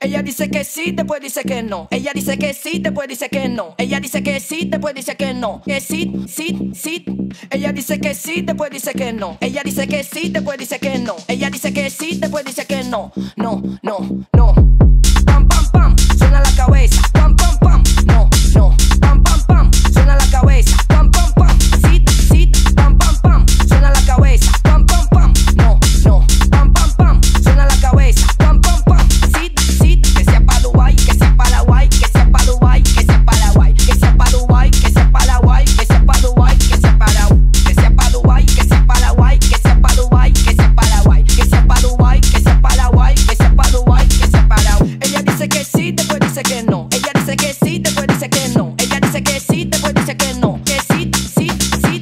Ella dice que sí, después dice que no. Ella dice que sí, después dice que no. Ella dice que sí, después dice que no. Que sí, sí, sí. Ella dice que sí, después dice que no. Ella dice que sí, después dice que no. Ella dice que sí, después dice que no. No, no, no. Pam, pam, pam, suena la cabeza. Pam, pam, pam, no, no. Pam, pam, pam, suena la cabeza. Pam, pam, pam, sí, sí. Pam, pam, pam, suena la cabeza. Pam, pam, pam, no, no. Pam, pam, pam, suena la cabeza. Pam, pam, pam, sí, sí. Que sea pa' Dubai, que sea pa' la guay, que sea pa' Dubai, que sea pa' la guay, que sea pa' Dubai, que sea pa' la guay, que sea pa' Dubai, que sea pa' la guay, que sea pa' Dubai, que sea pa' la guay, que sea pa' Dubai, que sea pa' la guay, que sea pa' Dubai, que sea pa' la guay, que sea pa' Dubai, que sea pa' la guay. Ella dice que sí, después dice que no. Ella dice que sí, después dice que no. Ella dice que sí, después dice que no. Que sí, sí, sí.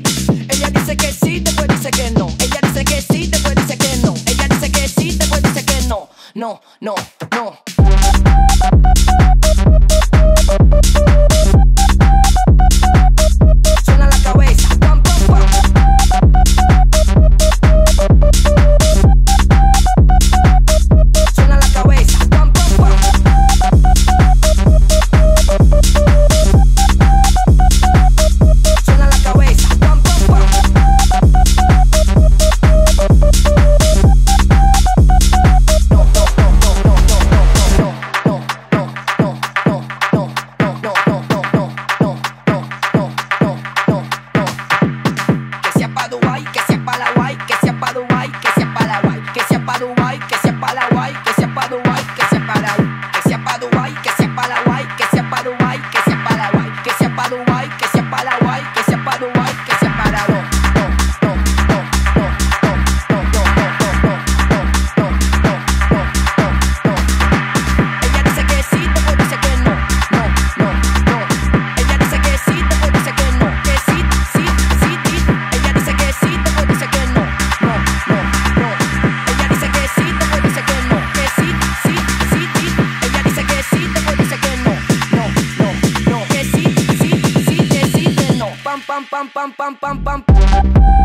Ella dice que sí, después dice que no. Ella dice que sí, después dice que no. Ella dice que sí, después dice que no. No, no, no. Suena la cabeza. Pam, pam, pam. Suena la cabeza. Pam, pam, pam. Suena la cabeza. Pam, pam, pam. No, no, no, no, no, no, no, no, no, no, no, no, no, no, no, no, no, no, no, no, no, no, no. Que sea pa' Dubai, que sea pa' la guay, que sea pa' Dubai, que sea pa' la guay, que sea pa' Dubai, que sea pa' la guay, que sea pa' Dubai, que sea pa' la guay, que sea pa' Dubai, que sea pa' la guay, que sea pa' Dubai, que sea pa' la guay, que sea pa' Dubai, que sea pa' la guay, que sea pa' Dubai, que sea pa' la guay. No, no, no, no, no, no, no, no, no, no, no, no, no, no, no. Ella dice que sí, después dice que no. No, no, no. Ella dice que sí, después dice que no. Que sí. Ella dice que sí, después dice que no. No, no, no. Ella dice que sí, después dice que no. Que sí. Ella dice que sí, después dice que no. No, no, no. Que sí, que no. Pam, pam, pam, pam, pam, pam, pam.